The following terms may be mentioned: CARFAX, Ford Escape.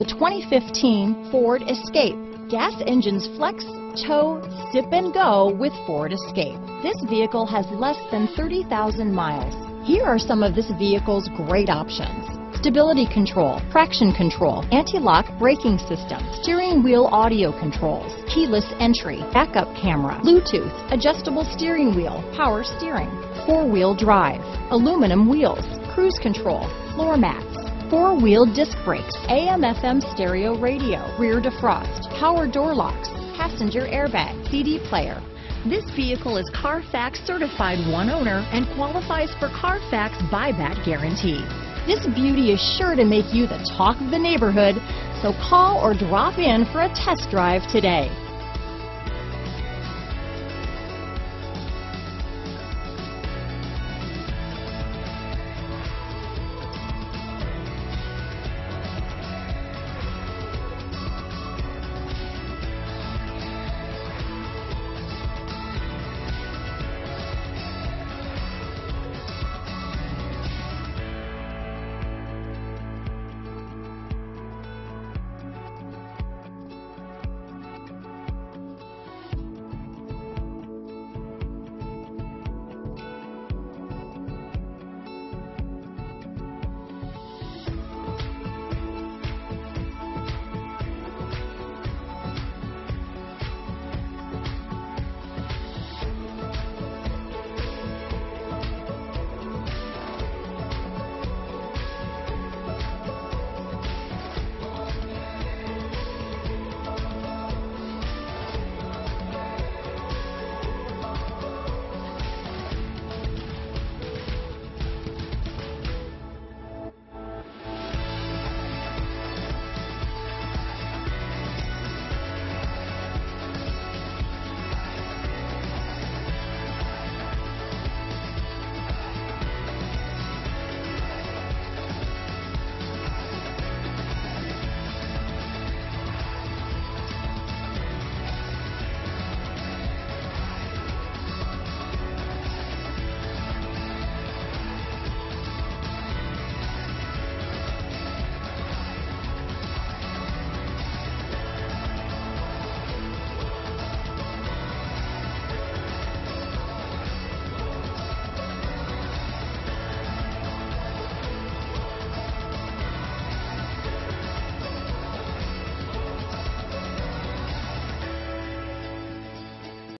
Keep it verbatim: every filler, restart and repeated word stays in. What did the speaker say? The twenty fifteen Ford Escape. Gas engines flex, tow, sip and go with Ford Escape. This vehicle has less than thirty thousand miles. Here are some of this vehicle's great options. Stability control, traction control, anti-lock braking system, steering wheel audio controls, keyless entry, backup camera, Bluetooth, adjustable steering wheel, power steering, four-wheel drive, aluminum wheels, cruise control, floor mats, four-wheel disc brakes, A M F M stereo radio, rear defrost, power door locks, passenger airbag, C D player. This vehicle is Carfax certified one owner and qualifies for Carfax buyback guarantee. This beauty is sure to make you the talk of the neighborhood, so call or drop in for a test drive today.